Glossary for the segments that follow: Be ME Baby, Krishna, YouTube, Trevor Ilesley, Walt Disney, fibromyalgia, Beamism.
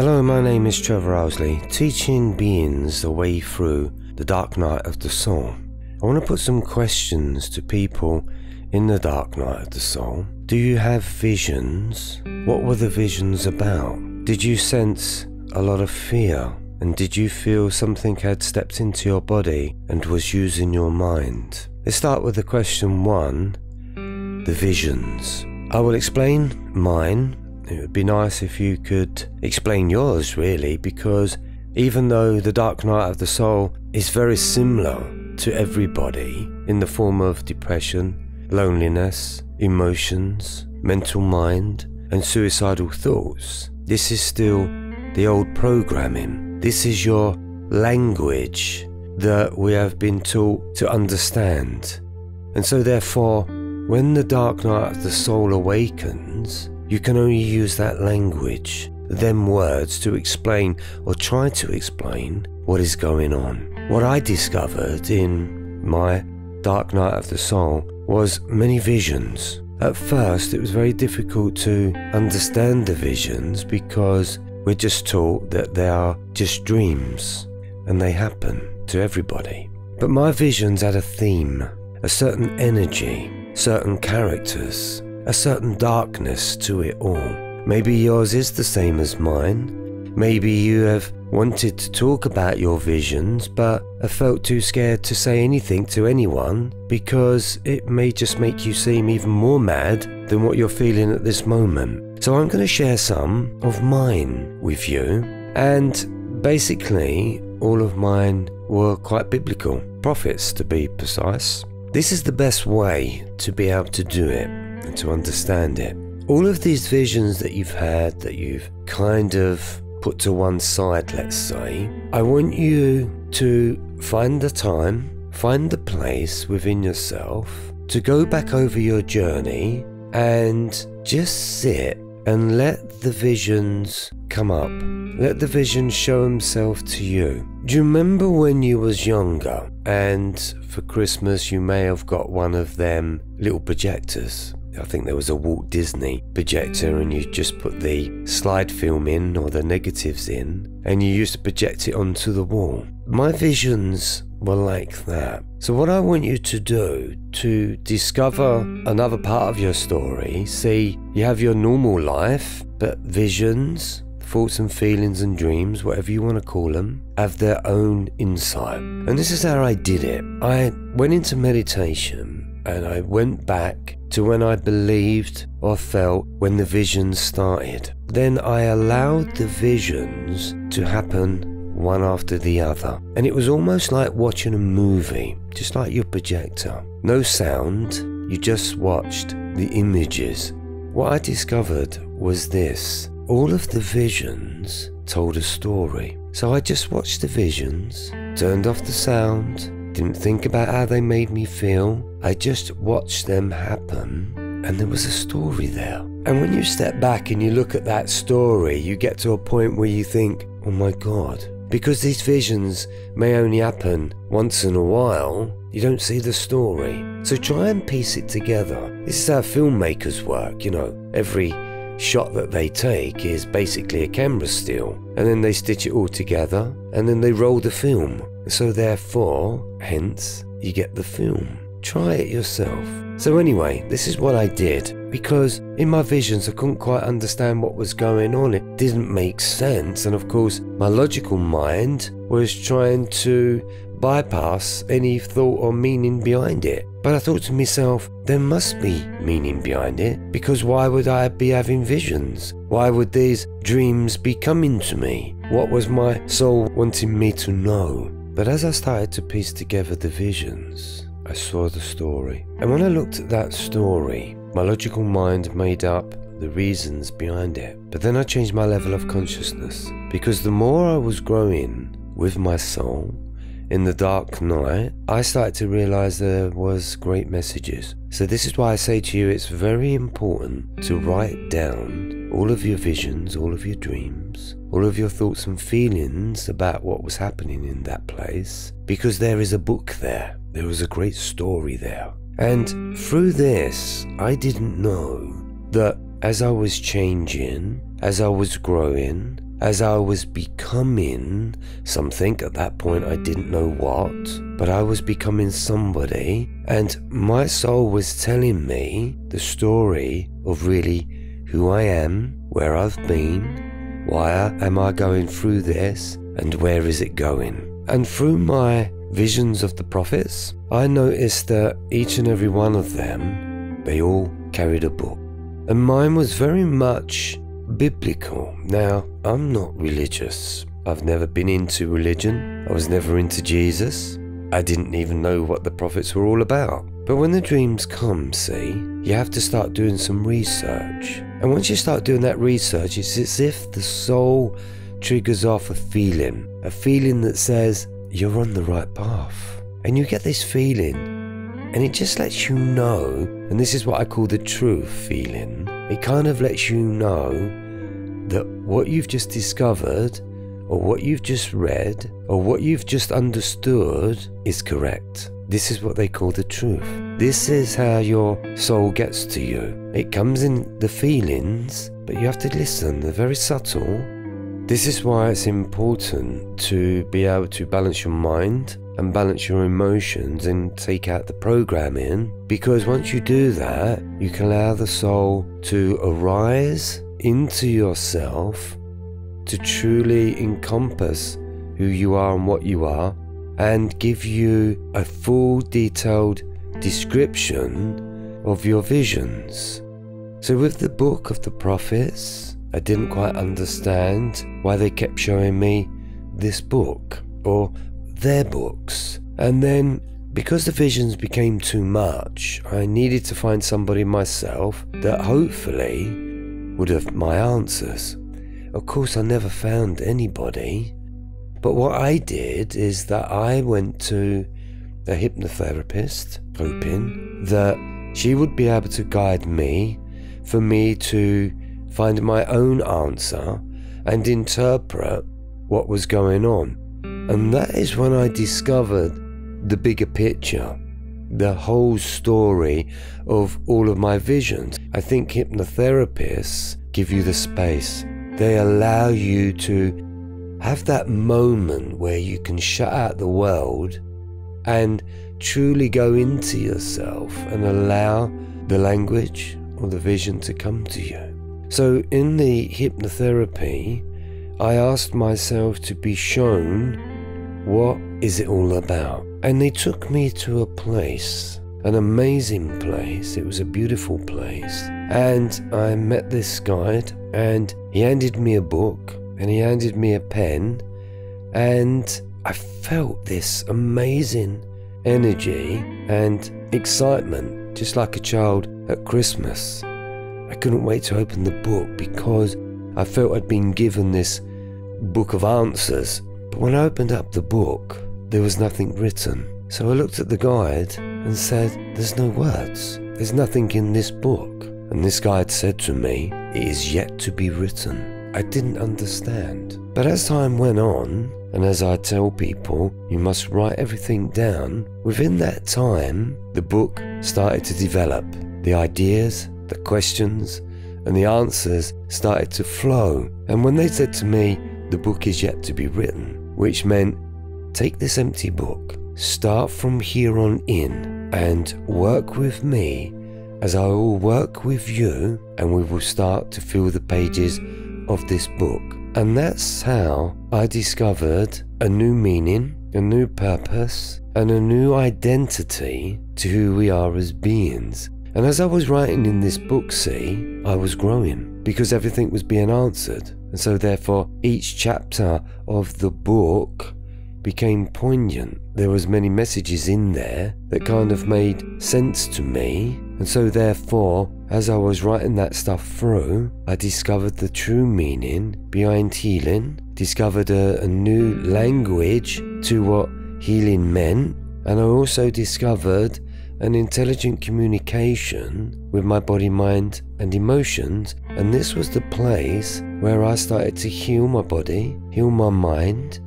Hello, my name is Trevor Ilesley, teaching beings the way through the dark night of the soul. I want to put some questions to people in the dark night of the soul. Do you have visions? What were the visions about? Did you sense a lot of fear? And did you feel something had stepped into your body and was using your mind? Let's start with the question one, the visions. I will explain mine. It would be nice if you could explain yours, really, because even though the dark night of the soul is very similar to everybody in the form of depression, loneliness, emotions, mental mind, and suicidal thoughts, this is still the old programming. This is your language that we have been taught to understand. And so therefore, when the dark night of the soul awakens, you can only use that language, them words, to explain or try to explain what is going on. What I discovered in my dark night of the soul was many visions. At first, it was very difficult to understand the visions because we're just taught that they are just dreams and they happen to everybody. But my visions had a theme, a certain energy, certain characters, a certain darkness to it all. Maybe yours is the same as mine. Maybe you have wanted to talk about your visions but have felt too scared to say anything to anyone because it may just make you seem even more mad than what you're feeling at this moment. So I'm going to share some of mine with you, and basically all of mine were quite biblical, prophets to be precise. This is the best way to be able to do it and to understand it. All of these visions that you've had, that you've kind of put to one side, let's say, I want you to find the time, find the place within yourself to go back over your journey and just sit and let the visions come up. Let the visions show themselves to you. Do you remember when you was younger and for Christmas you may have got one of them little projectors? I think there was a Walt Disney projector, and you just put the slide film in or the negatives in and you used to project it onto the wall. My visions were like that. So what I want you to do, to discover another part of your story, see, you have your normal life, but visions, thoughts and feelings and dreams, whatever you want to call them, have their own insight. And this is how I did it. I went into meditation and I went back to when I believed or felt when the visions started. Then I allowed the visions to happen one after the other. And it was almost like watching a movie, just like your projector. No sound, you just watched the images. What I discovered was this. All of the visions told a story. So I just watched the visions, turned off the sound, didn't think about how they made me feel. I just watched them happen, and there was a story there. And when you step back and you look at that story, you get to a point where you think, oh my God. Because these visions may only happen once in a while, you don't see the story. So try and piece it together. This is how filmmakers work, you know. Every shot that they take is basically a camera still, and then they stitch it all together, and then they roll the film. So therefore, hence, you get the film. Try it yourself. So anyway, this is what I did, because in my visions I couldn't quite understand what was going on. It didn't make sense, and of course my logical mind was trying to bypass any thought or meaning behind it. But I thought to myself, there must be meaning behind it, because why would I be having visions? Why would these dreams be coming to me? What was my soul wanting me to know? But as I started to piece together the visions, I saw the story. And when I looked at that story, my logical mind made up the reasons behind it. But then I changed my level of consciousness, because the more I was growing with my soul in the dark night, I started to realize there was great messages. So this is why I say to you, it's very important to write down all of your visions, all of your dreams, all of your thoughts and feelings about what was happening in that place, because there is a book there. There was a great story there. And through this, I didn't know that as I was changing, as I was growing, as I was becoming something. At that point I didn't know what, but I was becoming somebody, and my soul was telling me the story of really who I am, where I've been, why am I going through this, and where is it going. And through my visions of the prophets, I noticed that each and every one of them, they all carried a book, and mine was very much biblical. Now, I'm not religious. I've never been into religion. I was never into Jesus. I didn't even know what the prophets were all about. But when the dreams come, see, you have to start doing some research. And once you start doing that research, it's as if the soul triggers off a feeling that says, you're on the right path. And you get this feeling, and it just lets you know, and this is what I call the truth feeling. It kind of lets you know that what you've just discovered, or what you've just read, or what you've just understood is correct. This is what they call the truth. This is how your soul gets to you. It comes in the feelings, but you have to listen. They're very subtle. This is why it's important to be able to balance your mind and balance your emotions and take out the programming, because once you do that, you can allow the soul to arise into yourself, to truly encompass who you are and what you are, and give you a full detailed description of your visions. So with the book of the prophets, I didn't quite understand why they kept showing me this book or their books. And then because the visions became too much, I needed to find somebody myself that hopefully would have my answers. Of course, I never found anybody. But what I did is that I went to a hypnotherapist, hoping that she would be able to guide me, for me to find my own answer and interpret what was going on. And that is when I discovered the bigger picture, the whole story of all of my visions. I think hypnotherapists give you the space. They allow you to have that moment where you can shut out the world and truly go into yourself and allow the language or the vision to come to you. So in the hypnotherapy, I asked myself to be shown, what is it all about? And they took me to a place, an amazing place. It was a beautiful place. And I met this guide, and he handed me a book, and he handed me a pen, and I felt this amazing energy and excitement, just like a child at Christmas. I couldn't wait to open the book because I felt I'd been given this book of answers. But when I opened up the book, there was nothing written. So I looked at the guide and said, there's no words. There's nothing in this book. And this guide said to me, it is yet to be written. I didn't understand. But as time went on, and as I tell people, you must write everything down. Within that time, the book started to develop. The ideas, the questions and the answers started to flow. And when they said to me, the book is yet to be written, which meant take this empty book, start from here on in and work with me as I will work with you, and we will start to fill the pages of this book. And that's how I discovered a new meaning, a new purpose and a new identity to who we are as beings. And as I was writing in this book, see, I was growing because everything was being answered. And so therefore, each chapter of the book became poignant. There was many messages in there that kind of made sense to me. And so therefore, as I was writing that stuff through, I discovered the true meaning behind healing, discovered a new language to what healing meant. And I also discovered an intelligent communication with my body, mind and emotions. And this was the place where I started to heal my body, heal my mind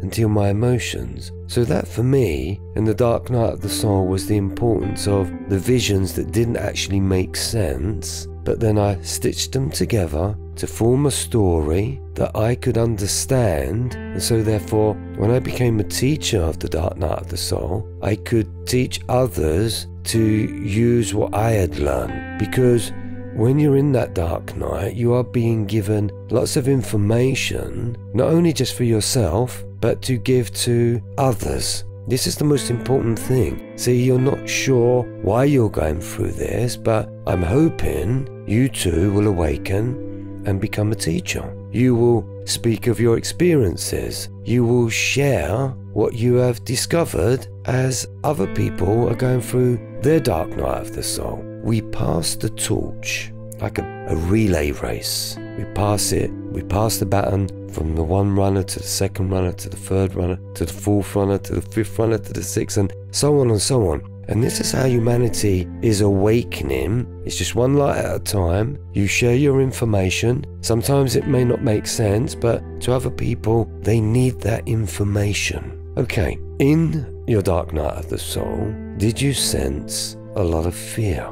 and heal my emotions. So that for me, in the dark night of the soul, was the importance of the visions that didn't actually make sense, but then I stitched them together to form a story that I could understand, and so therefore, when I became a teacher of the Dark Night of the Soul, I could teach others to use what I had learned. Because when you're in that dark night, you are being given lots of information, not only just for yourself, but to give to others. This is the most important thing. See, you're not sure why you're going through this, but I'm hoping you too will awaken and become a teacher. You will speak of your experiences. You will share what you have discovered as other people are going through their dark night of the soul. We pass the torch like a relay race. We pass it, we pass the baton from the one runner to the second runner to the third runner to the fourth runner to the fifth runner to the sixth, and so on and so on. And this is how humanity is awakening. It's just one light at a time. You share your information. Sometimes it may not make sense, but to other people, they need that information. Okay, in your dark night of the soul, did you sense a lot of fear?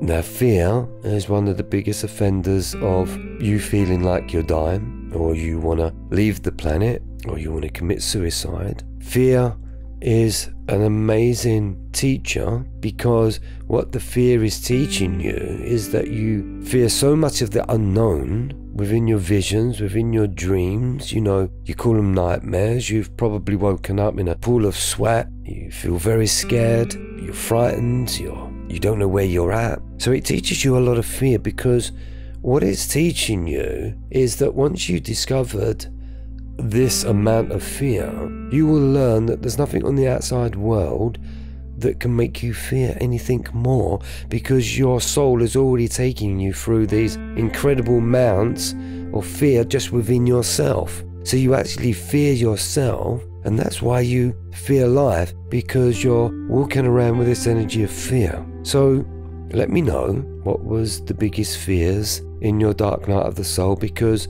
Now, fear is one of the biggest offenders of you feeling like you're dying, or you want to leave the planet, or you want to commit suicide. Fear is an amazing teacher, because what the fear is teaching you is that you fear so much of the unknown within your visions, within your dreams. You know, you call them nightmares. You've probably woken up in a pool of sweat. You feel very scared. You're frightened. You don't know where you're at. So it teaches you a lot of fear, because what it's teaching you is that once you discovered this amount of fear, you will learn that there's nothing on the outside world that can make you fear anything more, because your soul is already taking you through these incredible amounts of fear just within yourself. So you actually fear yourself, and that's why you fear life, because you're walking around with this energy of fear. So let me know, what was the biggest fears in your dark night of the soul? Because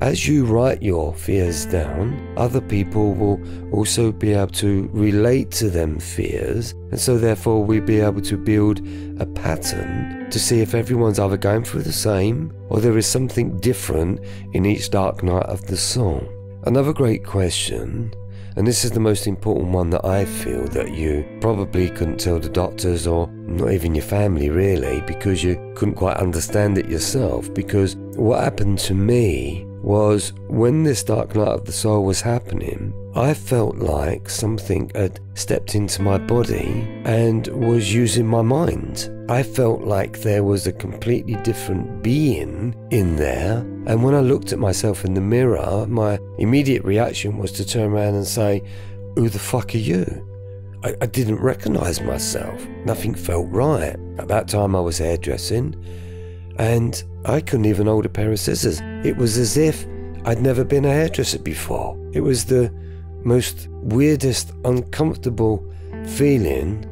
as you write your fears down, other people will also be able to relate to them fears, and so therefore we'll be able to build a pattern to see if everyone's either going through the same, or there is something different in each dark night of the soul. Another great question, and this is the most important one that I feel that you probably couldn't tell the doctors, or not even your family really, because you couldn't quite understand it yourself. Because what happened to me was, when this dark night of the soul was happening, I felt like something had stepped into my body and was using my mind. I felt like there was a completely different being in there, and when I looked at myself in the mirror, my immediate reaction was to turn around and say, "Who the fuck are you?" I didn't recognize myself. Nothing felt right. At that time I was hairdressing, and I couldn't even hold a pair of scissors. It was as if I'd never been a hairdresser before. It was the most weirdest, uncomfortable feeling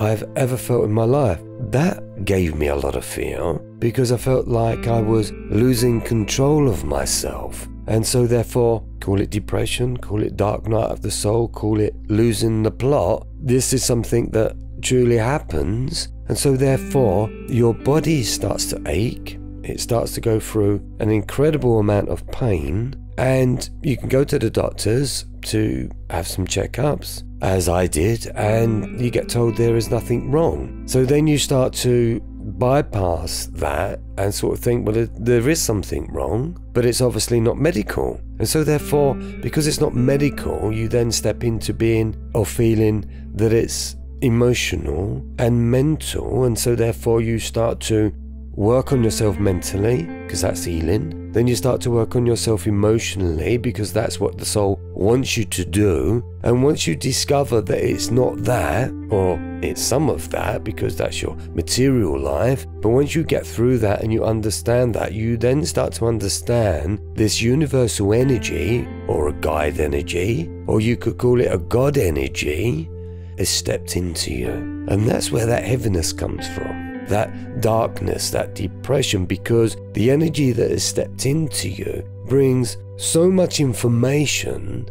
I've ever felt in my life. That gave me a lot of fear, because I felt like I was losing control of myself. And so therefore, call it depression, call it dark night of the soul, call it losing the plot, this is something that truly happens. And so therefore, your body starts to ache. It starts to go through an incredible amount of pain, and you can go to the doctors to have some checkups, as I did, and you get told there is nothing wrong. So then you start to bypass that and sort of think, well, there is something wrong, but it's obviously not medical. And so therefore, because it's not medical, you then step into being or feeling that it's emotional and mental, and so therefore you start to work on yourself mentally, because that's healing. Then you start to work on yourself emotionally, because that's what the soul wants you to do. And once you discover that it's not that, or it's some of that, because that's your material life, but once you get through that and you understand that, you then start to understand this universal energy, or a guide energy, or you could call it a God energy, has stepped into you. And that's where that heaviness comes from. That darkness, that depression, because the energy that has stepped into you brings so much information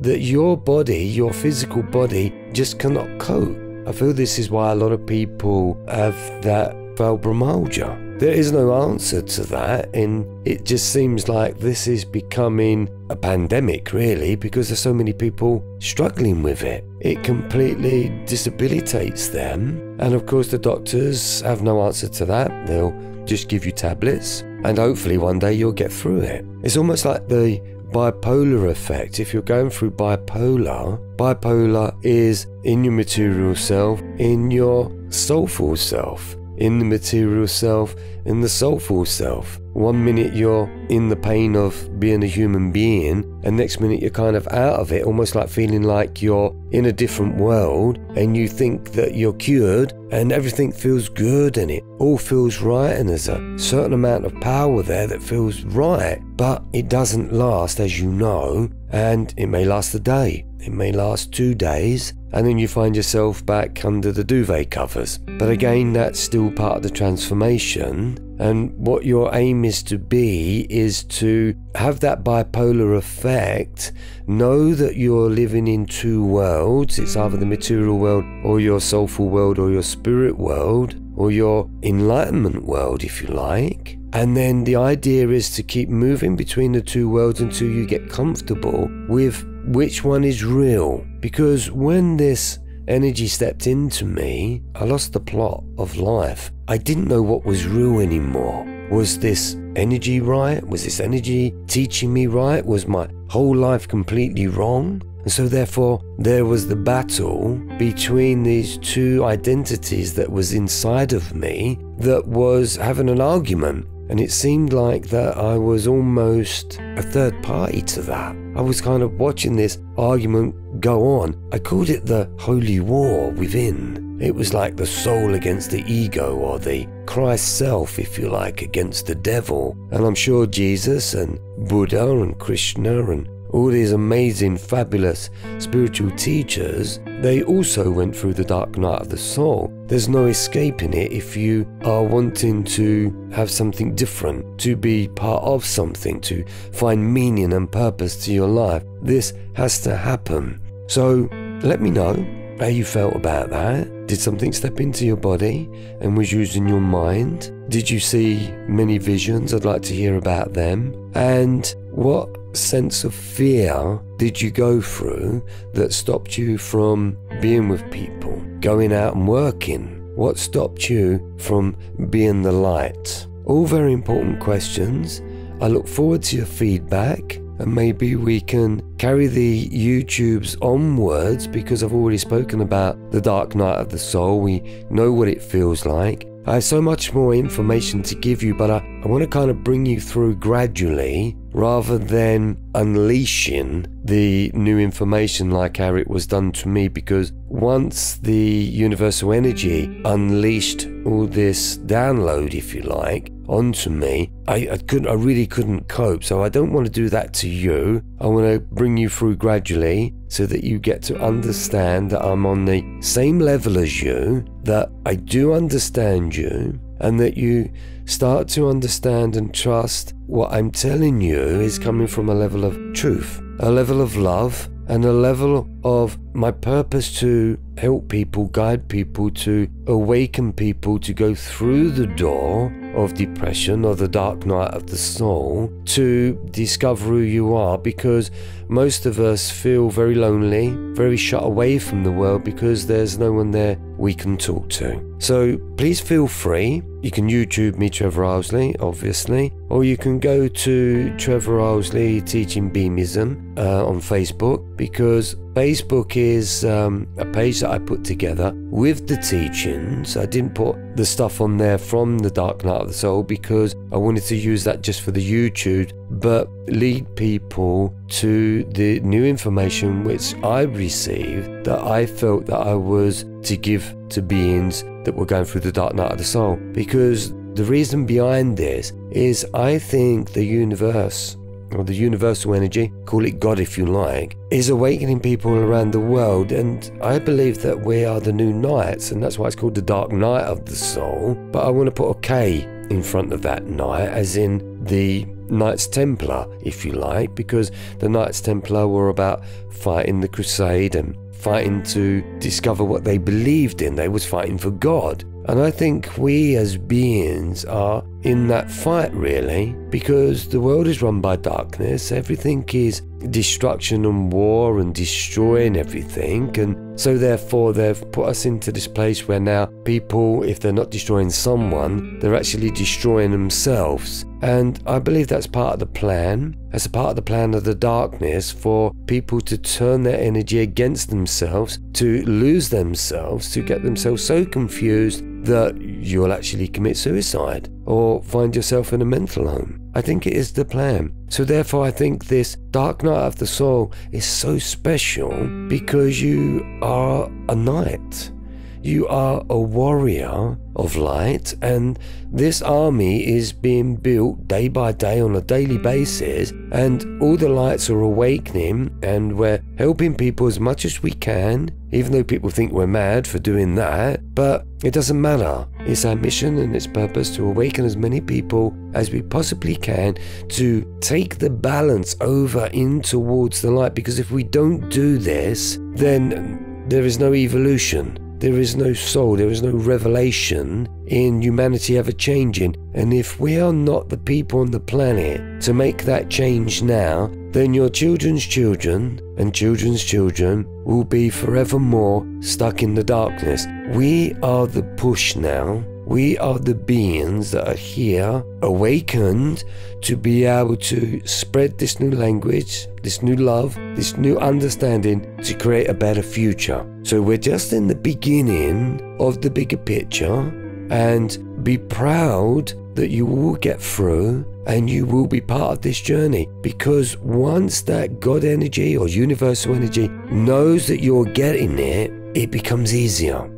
that your body, your physical body, just cannot cope. I feel this is why a lot of people have that fibromyalgia. There is no answer to that, and it just seems like this is becoming a pandemic, really, because there's so many people struggling with it. It completely debilitates them, and of course the doctors have no answer to that. They'll just give you tablets, and hopefully one day you'll get through it. It's almost like the bipolar effect. If you're going through bipolar, bipolar is in your material self, in your soulful self, in the material self, in the soulful self. One minute you're in the pain of being a human being, and next minute you're kind of out of it, almost like feeling like you're in a different world, and you think that you're cured and everything feels good and it all feels right, and there's a certain amount of power there that feels right, but it doesn't last, as you know, and it may last a day, it may last 2 days, and then you find yourself back under the duvet covers. But again, that's still part of the transformation. And what your aim is to be is to have that bipolar effect, know that you're living in two worlds. It's either the material world or your soulful world or your spirit world or your enlightenment world, if you like. And then the idea is to keep moving between the two worlds until you get comfortable with which one is real. Because when this energy stepped into me, I lost the plot of life. I didn't know what was real anymore. Was this energy right? Was this energy teaching me right? Was my whole life completely wrong? And so therefore, there was the battle between these two identities that was inside of me that was having an argument. And it seemed like that I was almost a third party to that. I was kind of watching this argument go on. I called it the holy war within. It was like the soul against the ego, or the Christ self, if you like, against the devil. And I'm sure Jesus and Buddha and Krishna and all these amazing, fabulous spiritual teachers, they also went through the dark night of the soul. There's no escaping it if you are wanting to have something different, to be part of something, to find meaning and purpose to your life. This has to happen. So let me know how you felt about that. Did something step into your body and was using your mind? Did you see many visions? I'd like to hear about them. And what sense of fear did you go through that stopped you from being with people, going out and working? What stopped you from being the light? All very important questions. I look forward to your feedback, and maybe we can carry the YouTubes onwards, because I've already spoken about the dark night of the soul. We know what it feels like. I have so much more information to give you, but I want to kind of bring you through gradually rather than unleashing the new information like how it was done to me, because once the universal energy unleashed all this download, if you like, onto me, I really couldn't cope. So I don't want to do that to you. I want to bring you through gradually so that you get to understand that I'm on the same level as you, that I do understand you, and that you start to understand and trust what I'm telling you is coming from a level of truth, a level of love, and a level of my purpose to help people, guide people, to awaken people, to go through the door of depression or the dark night of the soul, to discover who you are. Because most of us feel very lonely, very shut away from the world, because there's no one there we can talk to. So please feel free. You can YouTube me, Trevor Ilesley, obviously, or you can go to Trevor Ilesley Teaching Beamism on Facebook, because Facebook is a page that I put together with the teachings. I didn't put the stuff on there from the dark night of the soul because I wanted to use that just for the YouTube, but lead people to the new information which I received that I felt that I was to give to beings that were going through the dark night of the soul. Because the reason behind this is I think the universe, or the universal energy, call it God if you like, is awakening people around the world, and I believe that we are the new knights, and that's why it's called the dark night of the soul. But I want to put a K in front of that knight, as in the Knights Templar, if you like, because the Knights Templar were about fighting the crusade and fighting to discover what they believed in. They was fighting for God. And I think we as beings are in that fight really, because the world is run by darkness, everything is destruction and war and destroying everything, and so therefore they've put us into this place where now people, if they're not destroying someone, they're actually destroying themselves. And I believe that's part of the plan, as a part of the plan of the darkness, for people to turn their energy against themselves, to lose themselves, to get themselves so confused that you'll actually commit suicide or find yourself in a mental home. I think it is the plan. So therefore I think this dark night of the soul is so special, because you are a knight. You are a warrior of light, and this army is being built day by day on a daily basis, and all the lights are awakening, and we're helping people as much as we can, even though people think we're mad for doing that, but it doesn't matter. It's our mission and its purpose to awaken as many people as we possibly can, to take the balance over in towards the light, because if we don't do this, then there is no evolution. There is no soul, there is no revelation in humanity ever changing. And if we are not the people on the planet to make that change now, then your children's children and children's children will be forevermore stuck in the darkness. We are the push now. We are the beings that are here, awakened, to be able to spread this new language, this new love, this new understanding, to create a better future. So we're just in the beginning of the bigger picture, and be proud that you will get through and you will be part of this journey, because once that God energy or universal energy knows that you're getting it, it becomes easier.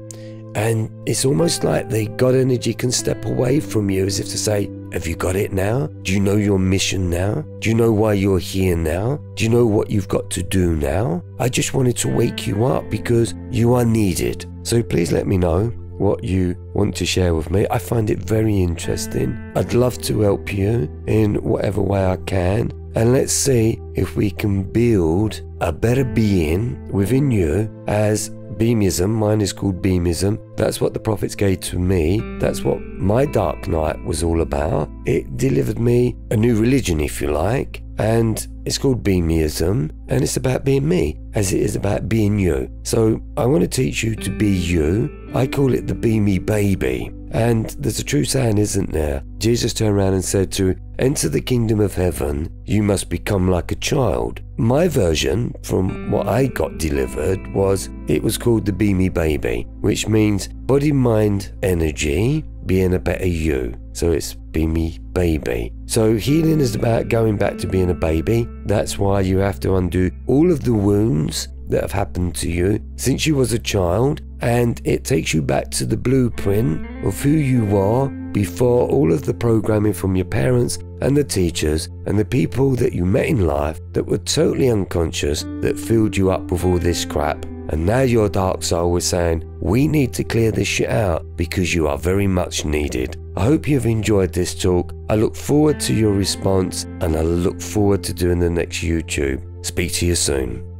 And it's almost like the God energy can step away from you, as if to say, have you got it now? Do you know your mission now? Do you know why you're here now? Do you know what you've got to do now? I just wanted to wake you up, because you are needed. So please let me know what you want to share with me. I find it very interesting. I'd love to help you in whatever way I can. And let's see if we can build a better being within you as Beamism. Mine is called Beamism. That's what the prophets gave to me. That's what my dark night was all about. It delivered me a new religion, if you like, and it's called Beamism, and it's about being me, as it is about being you. So I want to teach you to be you. I call it the Be ME Baby. And there's a true saying, isn't there? Jesus turned around and said, to enter the kingdom of heaven, you must become like a child. My version, from what I got delivered, was it was called the Be ME Baby, which means body, mind, energy, being a better you. So it's Be ME Baby. So healing is about going back to being a baby. That's why you have to undo all of the wounds that have happened to you since you was a child, and it takes you back to the blueprint of who you were before all of the programming from your parents and the teachers and the people that you met in life that were totally unconscious, that filled you up with all this crap. And now your dark soul is saying, we need to clear this shit out, because you are very much needed. I hope you've enjoyed this talk. I look forward to your response, and I look forward to doing the next YouTube. Speak to you soon.